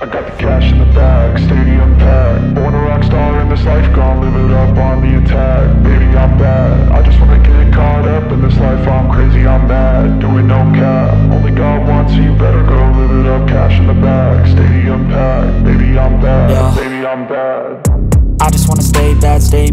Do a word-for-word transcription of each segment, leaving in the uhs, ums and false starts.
I got the cash in the bag, stadium packed. Born a rock star in this life, gone live it up on the attack. Baby, I'm bad, I just wanna get caught up in this life. I'm crazy, I'm mad, doing no cap. Only God wants you, better go live it up. Cash in the bag, stadium packed. Baby, I'm bad, yeah. Baby, I'm bad. I just wanna stay bad, stay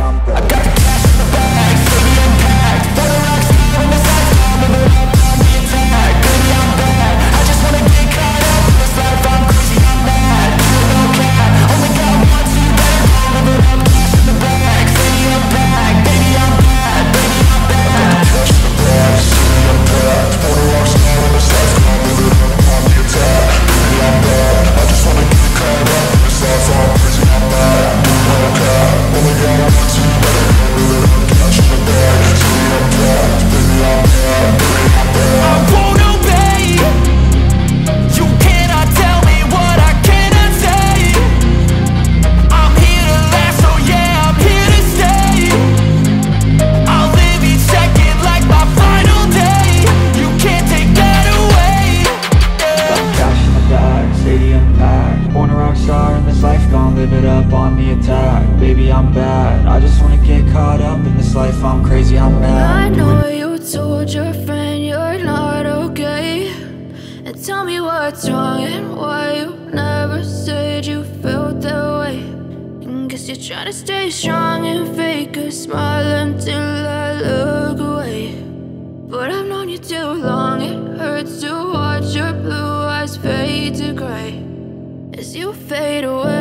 I'm bad. I got the cash in the bag, stadium packed. Born a rock star in this life, gon' live it up. Fade away.